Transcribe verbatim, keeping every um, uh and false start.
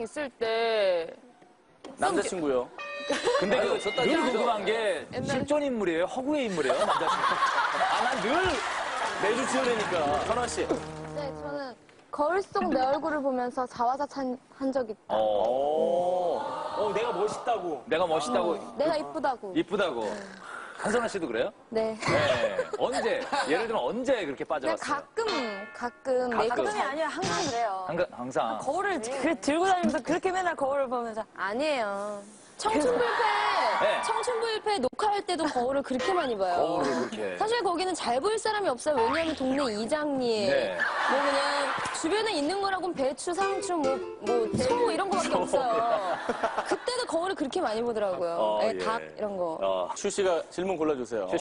있을 때 남자친구요. 근데 아니, 그 늘 궁금한 게 실존 인물이에요? 허구의 인물이에요? 남자친구. 아, 난 늘 매주 지어내니까. 선아 씨. 네, 저는 거울 속 내 얼굴을 보면서 자화자찬 한 적 있다. 오, 어, 내가 멋있다고. 내가 멋있다고. 어, 내가 이쁘다고. 이쁘다고. 한선아 씨도 그래요? 네. 네. 언제? 예를 들면 언제 그렇게 빠져갔어요? 가끔, 가끔. 가끔이 가끔. 아니라 항상 그래요. 항상. 항상. 거울을 네. 들고 다니면서 그렇게 맨날 거울을 보면서. 아니에요. 청춘불패, 네. 청춘불패 녹화할 때도 거울을 그렇게 많이 봐요. 거울을 그렇게. 사실 거기는 잘 보일 사람이 없어요. 왜냐하면 동네 이장님. 네. 뭐 그냥 주변에 있는 거라고는 배추, 상추, 뭐, 뭐, 소 이런 거밖에 없어요. 그때도 거울을 그렇게 많이 보더라고요. 어, 예. 닭 이런 거. 어. 출 씨가 질문 골라주세요.